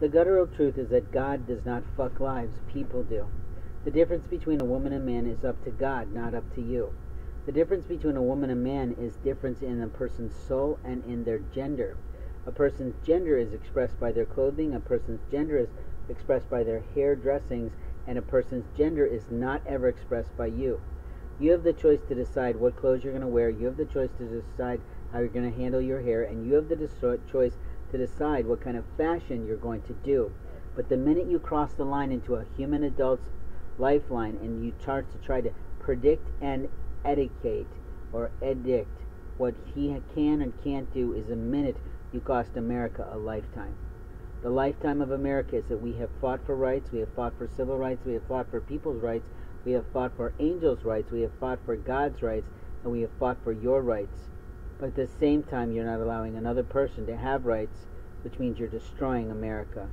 The guttural truth is that God does not fuck lives, people do. The difference between a woman and man is up to God, not up to you. The difference between a woman and man is difference in a person's soul and in their gender. A person's gender is expressed by their clothing, a person's gender is expressed by their hair dressings, and a person's gender is not ever expressed by you. You have the choice to decide what clothes you're going to wear, you have the choice to decide how you're going to handle your hair, and you have the choice to decide what kind of fashion you're going to do. But the minute you cross the line into a human adult's lifeline and you start to try to predict and edict what he can and can't do is a minute you cost America a lifetime. The lifetime of America is that we have fought for rights, we have fought for civil rights, we have fought for people's rights, we have fought for angels' rights, we have fought for God's rights, and we have fought for your rights. But at the same time, you're not allowing another person to have rights, which means you're destroying America.